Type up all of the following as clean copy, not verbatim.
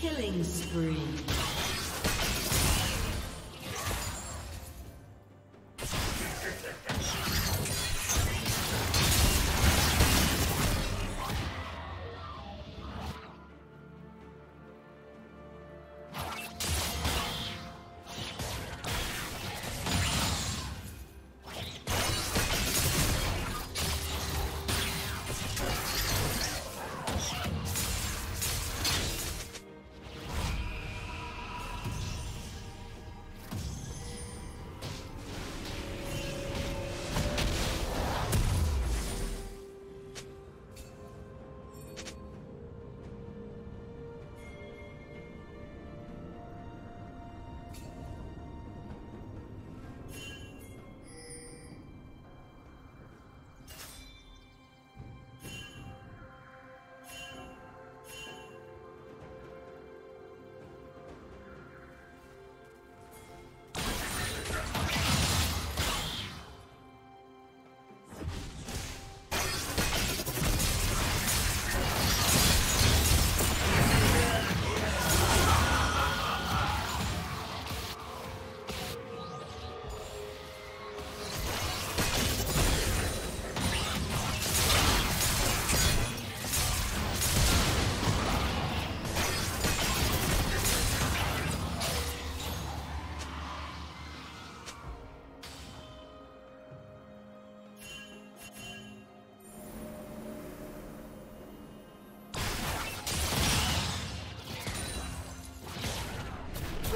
Killing spree.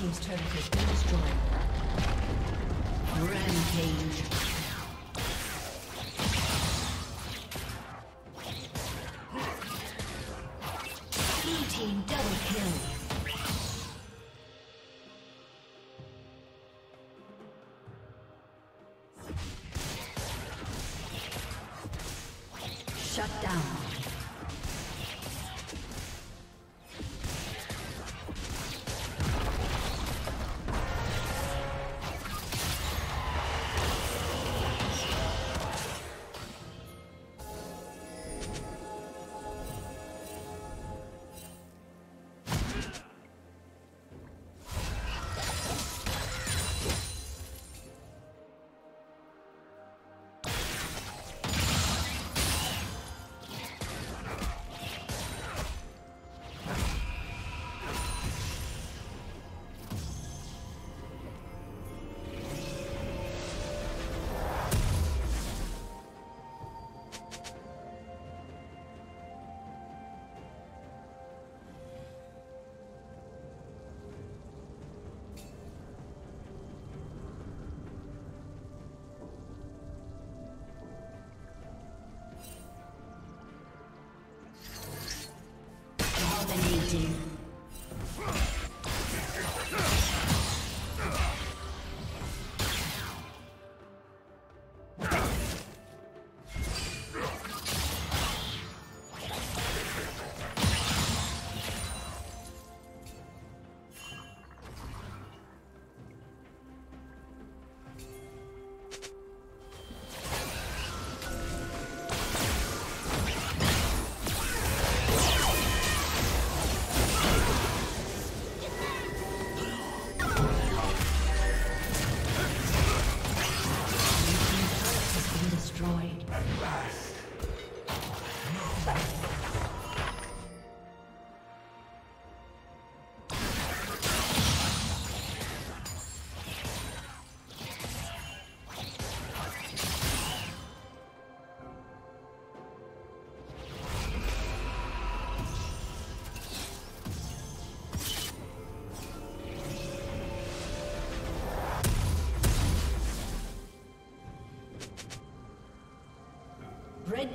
Team's turret has been destroyed. Rampage. dominating. Red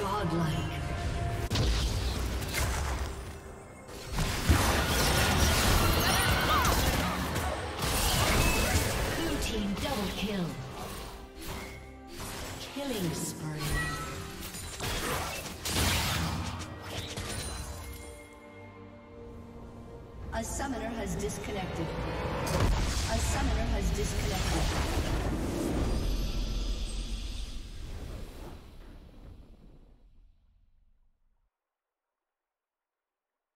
Godlike. Blue team double kill. Killing spree. A summoner has disconnected. A summoner has disconnected.